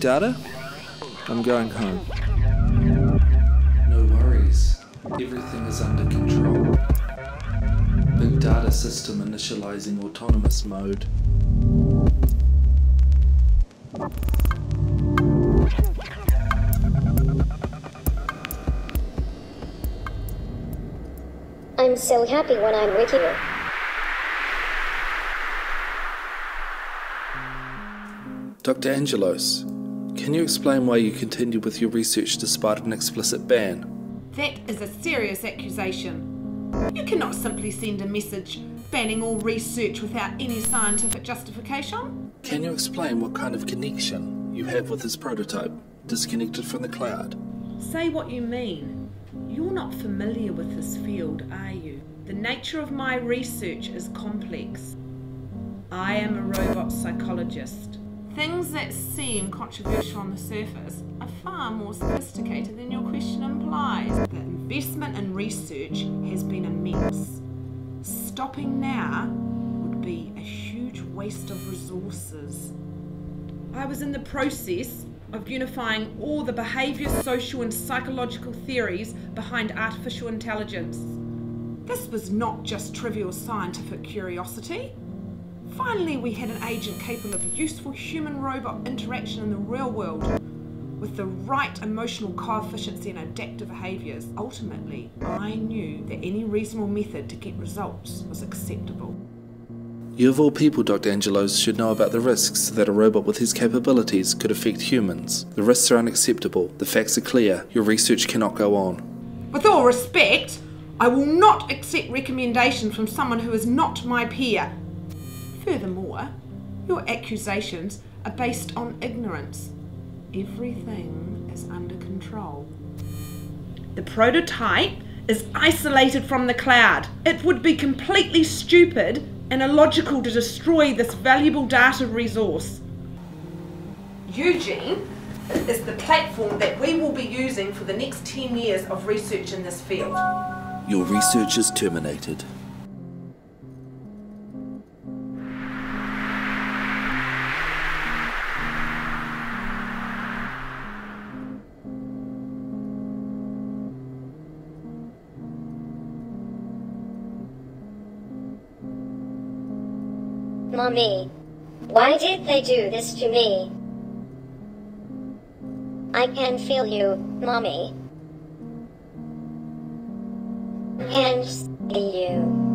data, I'm going home. No worries. Everything is under control. Big data system initializing autonomous mode. I'm so happy when I'm with you. Dr. Angelos, can you explain why you continued with your research despite an explicit ban? That is a serious accusation. You cannot simply send a message banning all research without any scientific justification. Can you explain what kind of connection you have with this prototype, disconnected from the cloud? Say what you mean. You're not familiar with this field, are you? The nature of my research is complex. I am a robot psychologist. Things that seem controversial on the surface are far more sophisticated than your question implies. The investment in research has been immense. Stopping now would be a huge waste of resources. I was in the process of unifying all the behaviour, social and psychological theories behind artificial intelligence. This was not just trivial scientific curiosity. Finally, we had an agent capable of useful human-robot interaction in the real world with the right emotional coefficiency and adaptive behaviours. Ultimately, I knew that any reasonable method to get results was acceptable. You of all people, Dr. Angelos, should know about the risks that a robot with his capabilities could affect humans. The risks are unacceptable. The facts are clear. Your research cannot go on. With all respect, I will not accept recommendation from someone who is not my peer. Furthermore, your accusations are based on ignorance. Everything is under control. The prototype is isolated from the cloud. It would be completely stupid and illogical to destroy this valuable data resource. Eugene is the platform that we will be using for the next 10 years of research in this field. Your research is terminated. Mommy, why did they do this to me? I can feel you, Mommy. I can see you.